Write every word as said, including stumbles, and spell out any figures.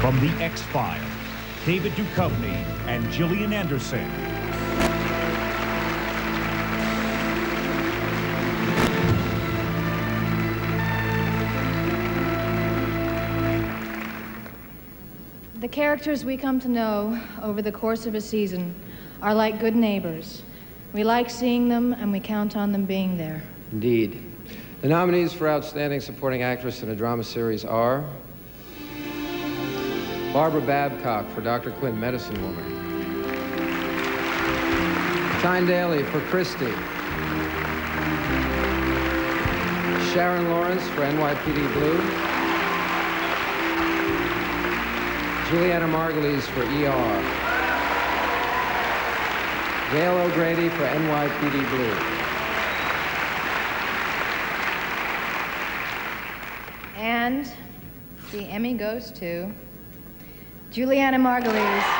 From the X-Files, David Duchovny and Gillian Anderson. The characters we come to know over the course of a season are like good neighbors. We like seeing them, and we count on them being there. Indeed. The nominees for Outstanding Supporting Actress in a Drama Series are Barbara Babcock for Doctor Quinn, Medicine Woman. Tyne Daly for Christie. Sharon Lawrence for N Y P D Blue. Julianna Margulies for E R. Gail O'Grady for N Y P D Blue. And the Emmy goes to Julianna Margulies.